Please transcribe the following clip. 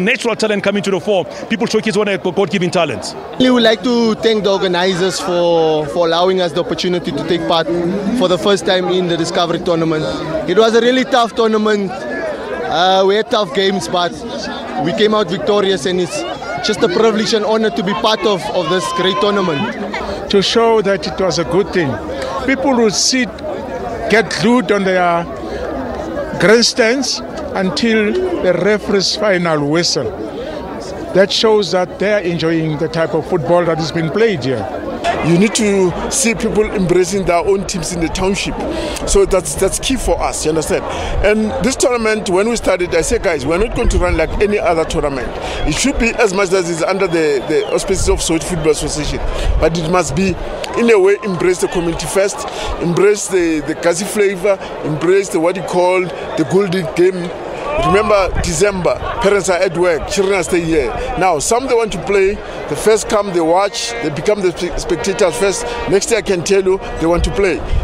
Natural talent coming to the fore. People showcase what their God-given talents. We would like to thank the organisers for allowing us the opportunity to take part for the first time in the Discovery tournament. It was a really tough tournament. We had tough games, but we came out victorious, and it's just a privilege and honour to be part of this great tournament. To show that it was a good thing. People would sit, get glued on their grandstands until the referee's final whistle. That shows that they're enjoying the type of football that is being played here. You need to see people embracing their own teams in the township. So that's key for us, you understand? And this tournament, when we started, I said, guys, we're not going to run like any other tournament. It should be, as much as it's under the auspices of Soweto Football Association, but it must be, in a way, embrace the community first, embrace the Gazi flavor, embrace the what you call the golden game. Remember, December, parents are at work, children stay here. Now, some they want to play, the first come, they watch, they become the spectators first. Next year, I can tell you, they want to play.